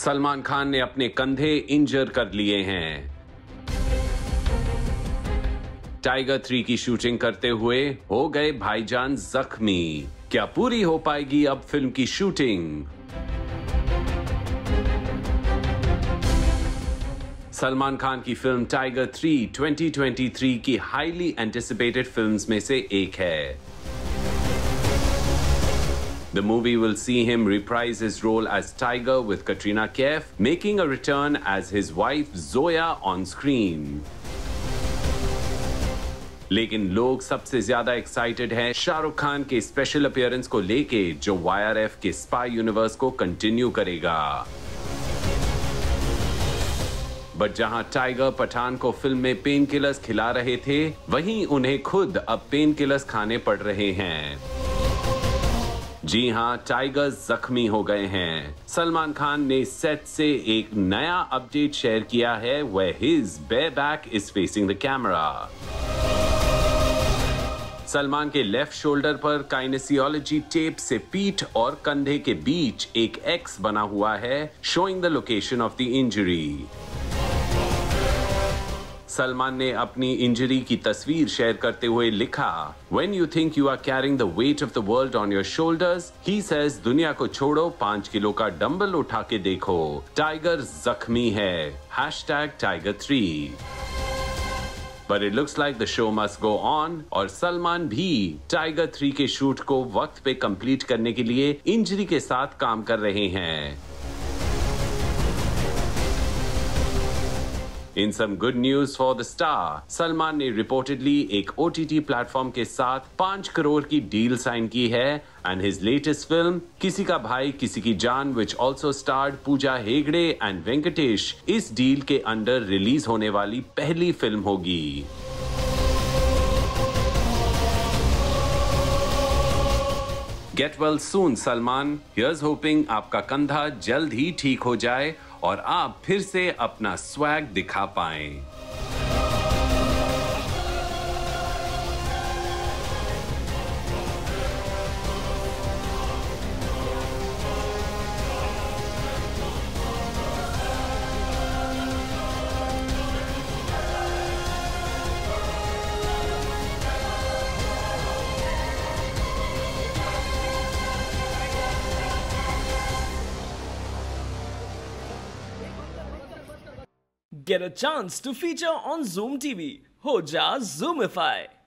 सलमान खान ने अपने कंधे इंजर कर लिए हैं। टाइगर 3 की शूटिंग करते हुए हो गए भाईजान जख्मी। क्या पूरी हो पाएगी अब फिल्म की शूटिंग? सलमान खान की फिल्म टाइगर 3 2023 की हाईली एंटिसिपेटेड फिल्म्स में से एक है। The movie will see him reprise his role as Tiger with Katrina Kaif, making a return as his wife Zoya on screen. लेकिन लोग सबसे ज्यादा एक्साइटेड हैं शाहरुख खान के स्पेशल अपीयरेंस को लेके, जो YRF के स्पाई यूनिवर्स को कंटिन्यू करेगा। बट जहां टाइगर पठान को फिल्म में पेन किलर्स खिला रहे थे, वहीं उन्हें खुद अब पेन किलर्स खाने पड़ रहे हैं। जी हां, टाइगर जख्मी हो गए हैं। सलमान खान ने सेट से एक नया अपडेट शेयर किया है, where his bare back is facing the camera. Salman के लेफ्ट शोल्डर पर काइनेसियोलॉजी टेप से पीठ और कंधे के बीच एक एक्स बना हुआ है, showing the location of the injury. Salman ने अपनी इंजरी की तस्वीर शेयर करते हुए लिखा, When you think you are carrying the weight of the world on your shoulders, he says, दुनिया को छोड़ो, 5 किलो का डंबल उठा के देखो। टाइगर जख्मी है, #Tiger3। But it looks like the show must go on, और सलमान भी टाइगर 3 के शूट को वक्त पे कंप्लीट करने के लिए इंजरी के साथ काम कर रहे हैं। In some good news for the star, Salman ने रिपोर्टेडली एक OTT प्लेटफॉर्म के साथ 5 करोड़ की डील साइन की है, and his latest film किसी का भाई किसी की जान, which also starred Pooja Hegde and Venkatesh, इस डील के अंडर रिलीज होने वाली पहली फिल्म होगी। Get well soon Salman, here's hoping आपका कंधा जल्द ही ठीक हो जाए और आप फिर से अपना स्वैग दिखा पाएं। Get a chance to feature on Zoom TV. Ho ja Zoomify!